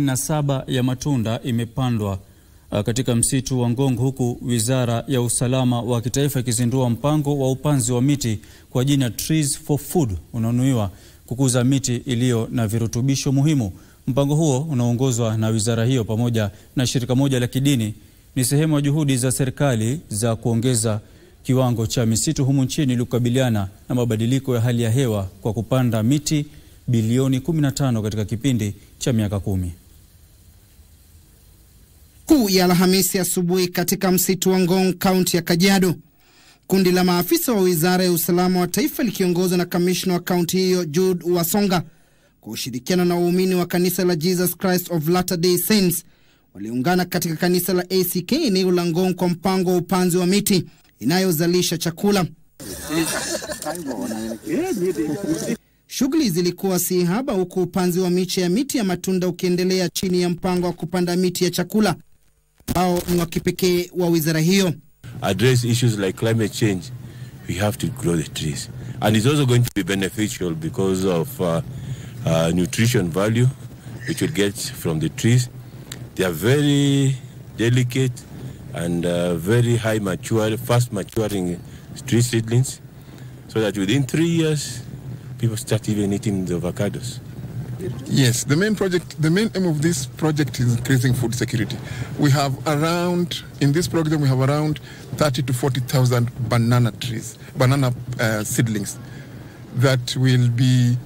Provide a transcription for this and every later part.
67 ya matunda imepandwa katika msitu wa Ngong, huku Wizara ya Usalama wa Kitaifa ikizindua mpango wa upanzi wa miti kwa jina Trees for Food, unaonuiwa kukuza miti iliyo na virutubisho muhimu. Mpango huo unaongozwa na wizara hiyo pamoja na shirika moja la kidini. Ni sehemu ya juhudi za serikali za kuongeza kiwango cha misitu humu nchini ili kukabiliana na mabadiliko ya hali ya hewa kwa kupanda miti bilioni 15 katika kipindi cha miaka 10. Kuu ya Alhamisi asubuhi katika msitu wa Ngong, kaunti ya Kajado, kundi la maafisa wa Wizara ya Usalama wa Taifa likiongozwa na kamishna wa kaunti hiyo Jude Wasonga kushirikiana na waumini wa kanisa la Jesus Christ of Latter-day Saints waliungana katika kanisa la ACK eneo la Ngong kwa mpango wa upanzi wa miti inayozalisha chakula. Shughuli zilikuwa si haba, huku upanzi wa miche ya miti ya matunda ukiendelea chini ya mpango wa kupanda miti ya chakula ambao ni wa kipekee wa wizara hiyo. Address issues like climate change, we have to grow the trees, and it's also going to be beneficial because of nutrition value which we get from the trees. They are very delicate and very high mature, fast maturing tree seedlings, so that within 3 years people start even eating the avocados. Yes, the main aim of this project is increasing food security. We have around, in this program we have around 30 to 40,000 banana trees, banana seedlings that will be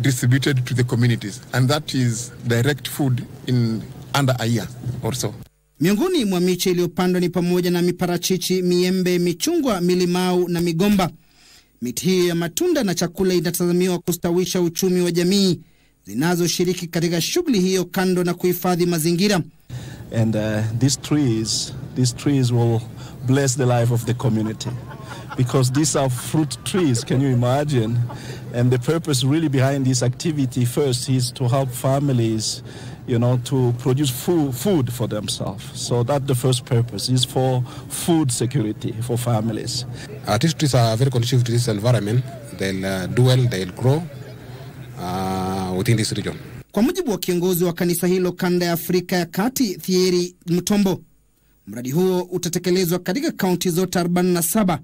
distributed to the communities, and that is direct food in under a year or so. Miongoni mwa miche iliyopandwa ni pamoja na miparachichi, miembe, michungwa, milimau na migomba. Miti hii ya matunda na chakula inatazamiwa kustawisha uchumi wa jamii zinazoshiriki katika shughuli hiyo kando na kuhifadhi mazingira. And these trees will bless the life of the community, because these are fruit trees, can you imagine? And the purpose really behind this activity first is to help families, you know, to produce food for themselves. So that the first purpose is for food security for families. These trees are very conducive to this environment. They'll do well, they'll grow within this region. Kwa mujibu wa kiongozi wa kanisa hilo kanda ya Afrika ya Kati, Thierry Mtombo, mradi huo utatekelezwa katika kaunti zote 47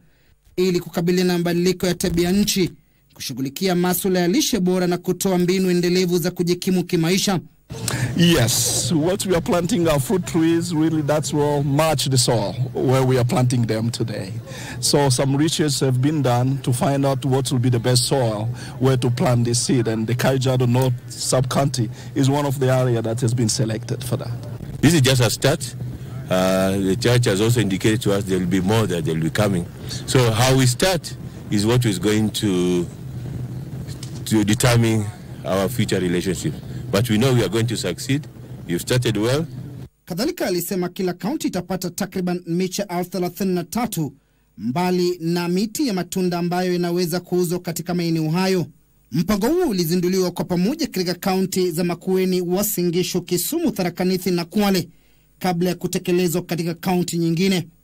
ili kukabiliana na mabadiliko ya tabia nchi, kushughulikia masuala ya lishe bora na kutoa mbinu endelevu za kujikimu kimaisha. Yes, what we are planting are fruit trees, really that will match the soil where we are planting them today. So some research have been done to find out what will be the best soil where to plant this seed, and the Kaijado North sub-county is one of the areas that has been selected for that. This is just a start. The church has also indicated to us there will be more that they will be coming. So how we start is what is going to determine our future relationship. But we know we are going to succeed. You've started well. Kadhalika alisema kila county itapata takriban miche 33,000 mbali na miti ya matunda ambayo inaweza kuuzwa katika maeneo hayo. Mpango huu ulizinduliwa kwa pamoja katika county za Makueni, Wasingishu, Kisumu, Tharaka Nithi na Kwale kabla ya kutekelezwa katika county nyingine.